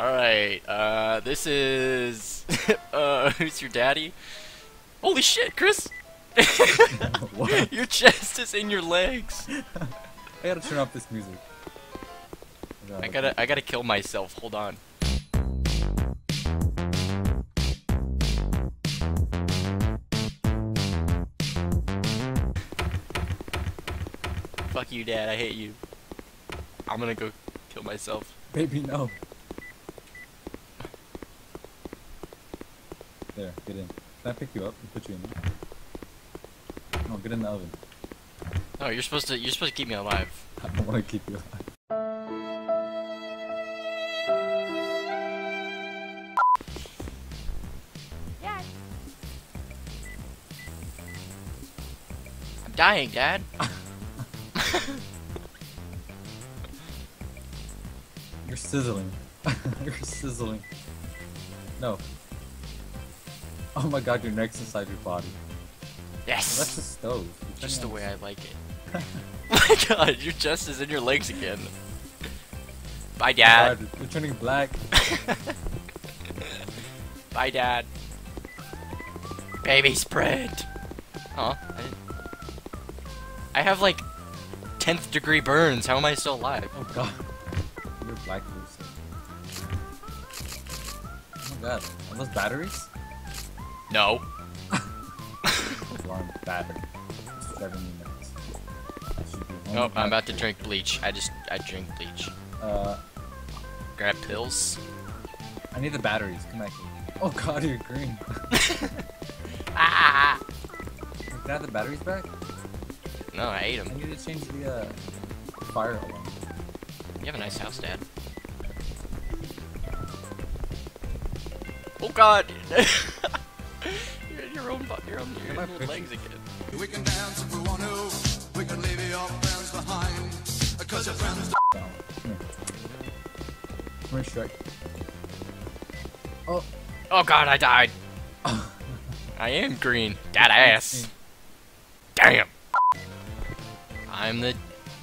Alright, this is Who's Your Daddy? Holy shit, Chris! What? Your chest is in your legs! I gotta turn off this music. I gotta kill myself, hold on. Fuck you, Dad, I hate you. I'm gonna go kill myself. Baby, no. There, get in. Can I pick you up and put you in there? No, get in the oven. No, you're supposed to keep me alive. I don't wanna keep you alive. I'm dying, Dad. You're sizzling. You're sizzling. No. Oh my god, your neck's inside your body. Yes! Well, that's the stove. Just the way I like it. Oh my god, your chest is in your legs again. Bye, Dad. Oh god, you're turning black. Bye, Dad. Baby spread. Huh? I have like 10th degree burns. How am I still alive? Oh god. You're black, Lucy. Oh god. Are those batteries? No. Alarm battery. 7 minutes. Nope, I'm about to drink bleach. I drink bleach. Grab pills. I need the batteries. Come back here. Oh god, you're green. Ah! Can I have the batteries back? No, I ate them. I need to change the fire alarm. You have a nice house, Dad. Oh god! Your own legs again. We can dance if we want to. We can leave your friends behind. Because your friends. Come here, Shrek. Oh. Oh god, I died. I am green. Dad ass. Damn. I'm the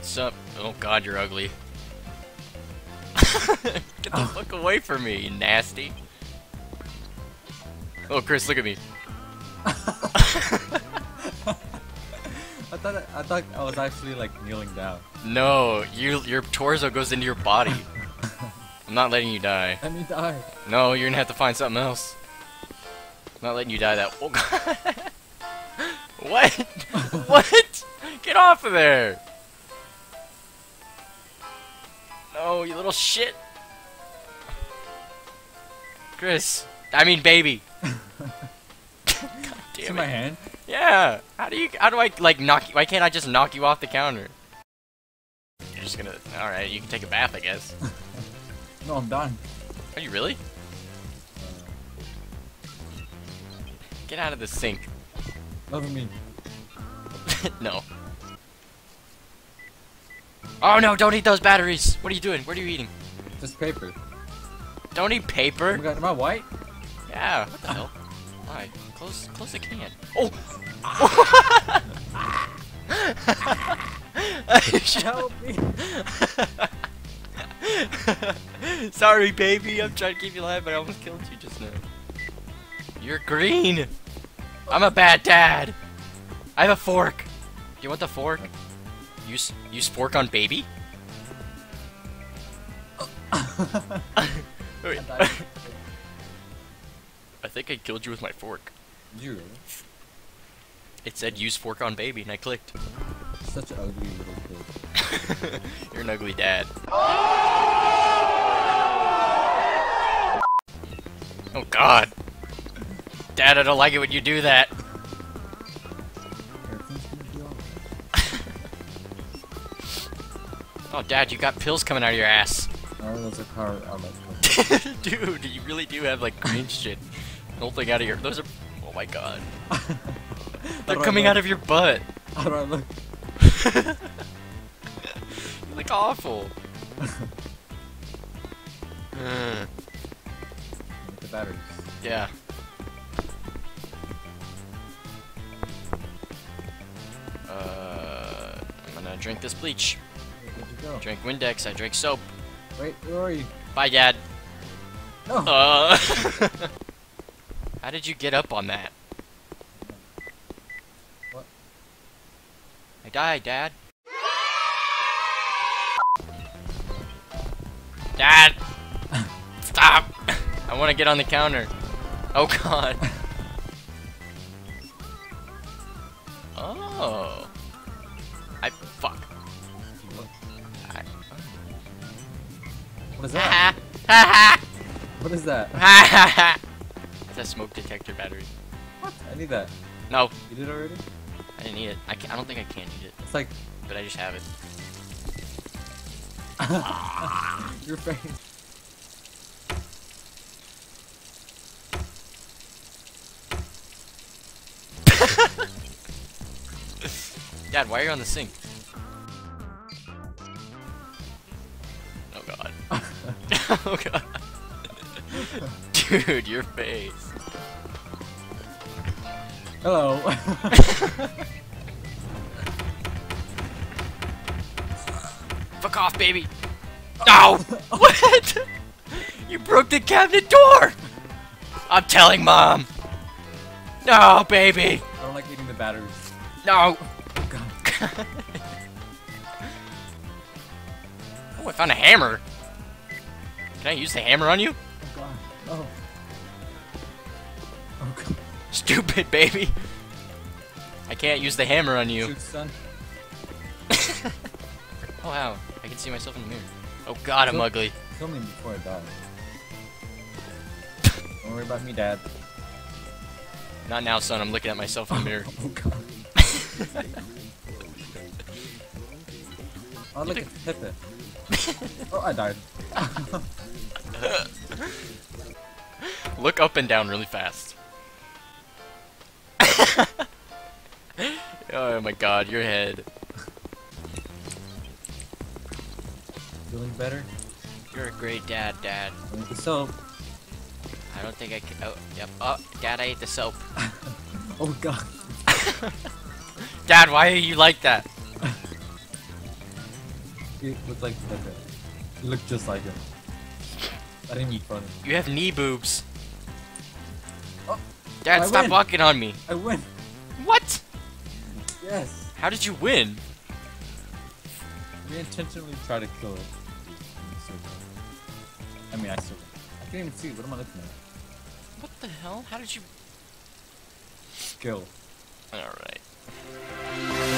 sup. Oh god, you're ugly. Get the fuck away from me, you nasty. Oh, Chris, look at me. I thought I was actually like kneeling down. No, your torso goes into your body. I'm not letting you die. Let me die. No, you're gonna have to find something else. I'm not letting you die that. Oh god. What? What? Get off of there! No, you little shit. Chris, I mean baby. Damn it. My hand? Yeah. How do I like knock you? Why can't I just knock you off the counter? You're just gonna. All right, you can take a bath, I guess. No, I'm done. Are you really? Get out of the sink. Love me. No. Oh no! Don't eat those batteries. What are you doing? What are you eating? Just paper. Don't eat paper. Oh my god, am I white? Yeah. What the hell? Why? Close the can. Oh! Help me! Sorry, baby. I'm trying to keep you alive, but I almost killed you just now. You're green. I'm a bad dad. I have a fork. Do you want the fork? Use fork on baby. I think I killed you with my fork. You really? It said use fork on baby and I clicked. Such an ugly little kid. You're an ugly dad. Oh god. Dad, I don't like it when you do that. Oh Dad, you got pills coming out of your ass. Oh, those are power outlets. Dude, you really do have like green shit. Whole thing out of your. Those are. Oh my god. They're coming out of your butt. How do I look? You look awful. The batteries. Yeah. I'm gonna drink this bleach. Where'd you go? Drink Windex. I drink soap. Wait, where are you? Bye, Dad. No. How did you get up on that? What? I died, Dad. Dad! Stop! I want to get on the counter. Oh God. Oh. Fuck. What is that? What is that? It's a smoke detector battery. What? I need that. No. You did it already? I didn't need it. I don't think I can eat it. It's like... But I just have it. Your face. Dad, why are you on the sink? Oh God. Oh God. Dude, your face. Hello. Fuck off, baby. No! What? You broke the cabinet door! I'm telling Mom. No, baby. I don't like eating the batteries. No. Oh, I found a hammer. Can I use the hammer on you? Oh God. Oh. Oh God. Stupid baby. I can't use the hammer on you. Shoot, son. Oh wow. I can see myself in the mirror. Oh God, I'm ugly. Kill me before I die. Don't worry about me, Dad. Not now, son. I'm looking at myself in the mirror. Oh God. Oh, look at Pippa. Oh, I died. Look up and down really fast. Oh my God, your head. Feeling better? You're a great dad, Dad. I ate the soap. I don't think I can. Oh, yep. Oh, Dad, I ate the soap. Oh God. Dad, why are you like that? You look like Pepper. You look just like him. I didn't eat funny. You have knee boobs. Oh, Dad, stop walking on me. I win. What? Yes. How did you win? We intentionally tried to kill it. I mean, I still win. I can't even see. What am I looking at? What the hell? How did you... Skill. Alright.